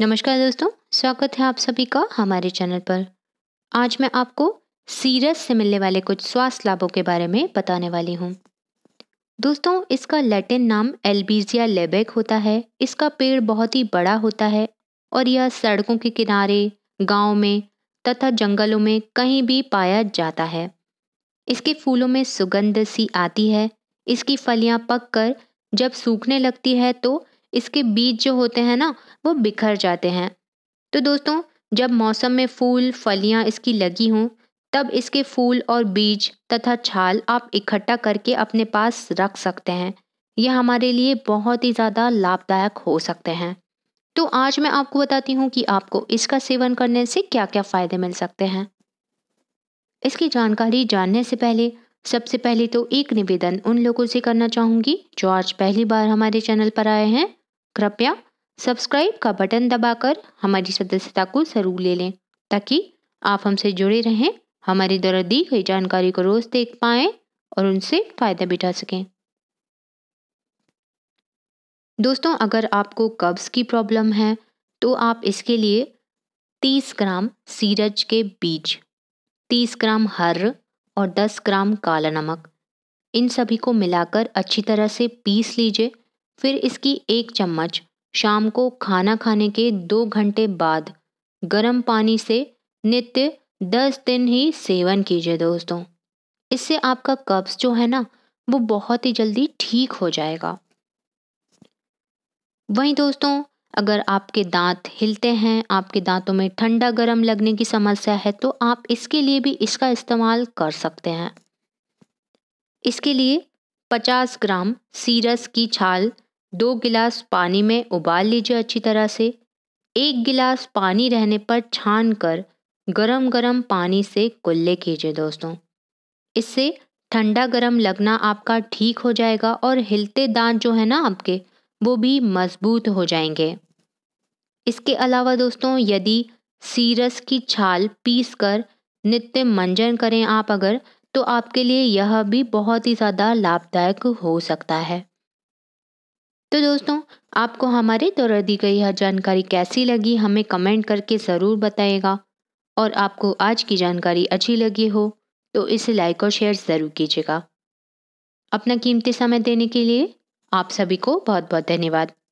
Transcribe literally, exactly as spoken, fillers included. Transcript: नमस्कार दोस्तों, स्वागत है आप सभी का हमारे चैनल पर। आज मैं आपको सीरस से मिलने वाले कुछ स्वास्थ्य लाभों के बारे में बताने वाली हूँ। दोस्तों, इसका लैटिन नाम एल्बिजिया लेबेक होता है। इसका पेड़ बहुत ही बड़ा होता है और यह सड़कों के किनारे, गाँव में तथा जंगलों में कहीं भी पाया जाता है। इसके फूलों में सुगंध सी आती है। इसकी फलियाँ पककर जब सूखने लगती है तो इसके बीज जो होते हैं ना, वो बिखर जाते हैं। तो दोस्तों, जब मौसम में फूल फलियां इसकी लगी हों तब इसके फूल और बीज तथा छाल आप इकट्ठा करके अपने पास रख सकते हैं। यह हमारे लिए बहुत ही ज़्यादा लाभदायक हो सकते हैं। तो आज मैं आपको बताती हूँ कि आपको इसका सेवन करने से क्या क्या फ़ायदे मिल सकते हैं। इसकी जानकारी जानने से पहले सबसे पहले तो एक निवेदन उन लोगों से करना चाहूँगी जो आज पहली बार हमारे चैनल पर आए हैं। कृपया सब्सक्राइब का बटन दबाकर हमारी सदस्यता को जरूर ले लें ताकि आप हमसे जुड़े रहें, हमारे द्वारा दी गई जानकारी को रोज़ देख पाएं और उनसे फ़ायदा बिठा सकें। दोस्तों, अगर आपको कब्ज़ की प्रॉब्लम है तो आप इसके लिए तीस ग्राम सीरज के बीज, तीस ग्राम हर और दस ग्राम काला नमक, इन सभी को मिलाकर अच्छी तरह से पीस लीजिए। फिर इसकी एक चम्मच शाम को खाना खाने के दो घंटे बाद गर्म पानी से नित्य दस दिन ही सेवन कीजिए। दोस्तों, इससे आपका कब्ज़ जो है ना, वो बहुत ही जल्दी ठीक हो जाएगा। वहीं दोस्तों, अगर आपके दांत हिलते हैं, आपके दांतों में ठंडा गर्म लगने की समस्या है तो आप इसके लिए भी इसका इस्तेमाल कर सकते हैं। इसके लिए पचास ग्राम सीरस की छाल दो गिलास पानी में उबाल लीजिए अच्छी तरह से। एक गिलास पानी रहने पर छान कर गरम गरम पानी से कुल्ले कीजिए। दोस्तों, इससे ठंडा गरम लगना आपका ठीक हो जाएगा और हिलते दांत जो है ना आपके, वो भी मजबूत हो जाएंगे। इसके अलावा दोस्तों, यदि सीरस की छाल पीसकर नित्य मंजन करें आप अगर, तो आपके लिए यह भी बहुत ही ज़्यादा लाभदायक हो सकता है। तो दोस्तों, आपको हमारे द्वारा दी गई यह जानकारी कैसी लगी हमें कमेंट करके ज़रूर बताइएगा। और आपको आज की जानकारी अच्छी लगी हो तो इसे लाइक और शेयर ज़रूर कीजिएगा। अपना कीमती समय देने के लिए आप सभी को बहुत बहुत धन्यवाद।